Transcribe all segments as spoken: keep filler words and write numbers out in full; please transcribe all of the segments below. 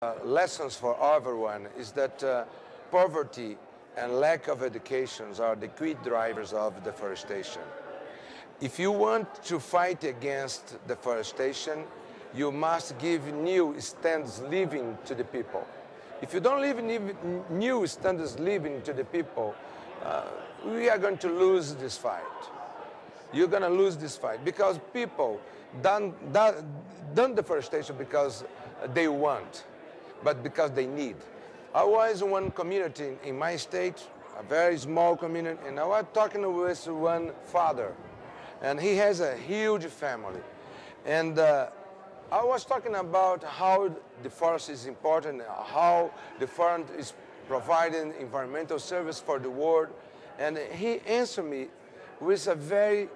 Uh, lessons for everyone is that uh, poverty and lack of educations are the key drivers of deforestation. If you want to fight against deforestation, you must give new standards of living to the people. If you don't give new standards of living to the people, uh, we are going to lose this fight. You're going to lose this fight because people done, done, done deforestation because they want, but because they need. I was one community in my state, a very small community, and I was talking with one father, and he has a huge family. And uh, I was talking about how the forest is important, how the forest is providing environmental service for the world, and he answered me with a very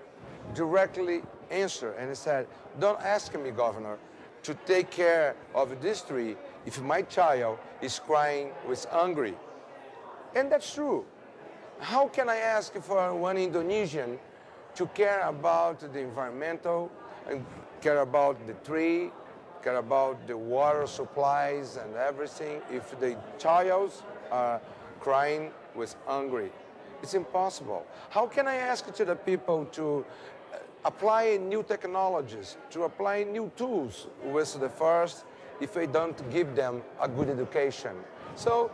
directly answer, and he said, "Don't ask me, Governor, to take care of this tree if my child is crying with hungry." And that's true. How can I ask for one Indonesian to care about the environmental, and care about the tree, care about the water supplies and everything, if the child are crying with hungry? It's impossible. How can I ask to the people to apply new technologies, to apply new tools with the forest if we don't give them a good education? So,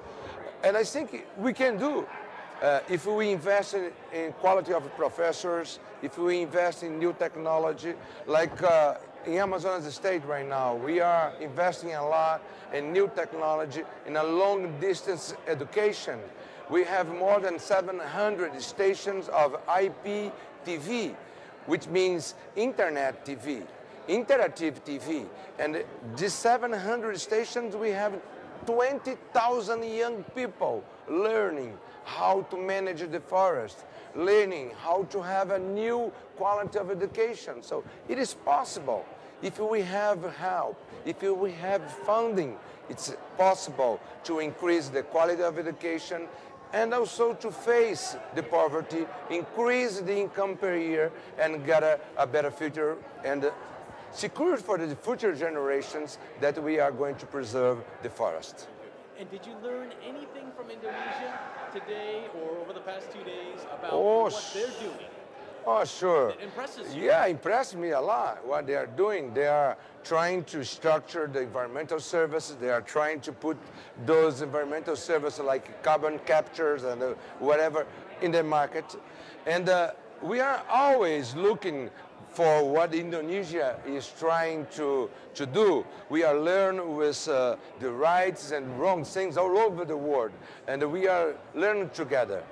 and I think we can do, uh, if we invest in, in quality of professors, if we invest in new technology, like uh, in Amazonas State right now, we are investing a lot in new technology, in a long distance education. We have more than seven hundred stations of I P T V, which means Internet T V, interactive T V. And these seven hundred stations, we have twenty thousand young people learning how to manage the forest, learning how to have a new quality of education. So it is possible. If we have help, if we have funding, it's possible to increase the quality of education, and also to face the poverty, increase the income per year, and get a, a better future and secure for the future generations that we are going to preserve the forest. And did you learn anything from Indonesia today or over the past two days about oh, what they're doing? Oh, sure. It impresses you. Yeah, it impressed me a lot what they are doing. They are trying to structure the environmental services. They are trying to put those environmental services like carbon captures and uh, whatever in the market. And uh, we are always looking for what Indonesia is trying to, to do. We are learning with uh, the rights and wrong things all over the world. And we are learning together.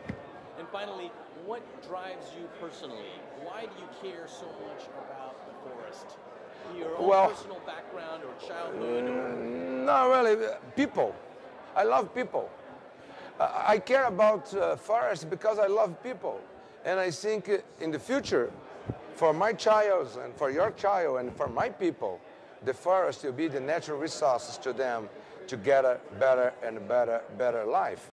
And finally, what drives you personally? Why do you care so much about the forest? Your own well, personal background or childhood? Or... Not really. People. I love people. Uh, I care about uh, forests because I love people. And I think in the future, for my child and for your child and for my people, the forest will be the natural resources to them to get a better and better, better life.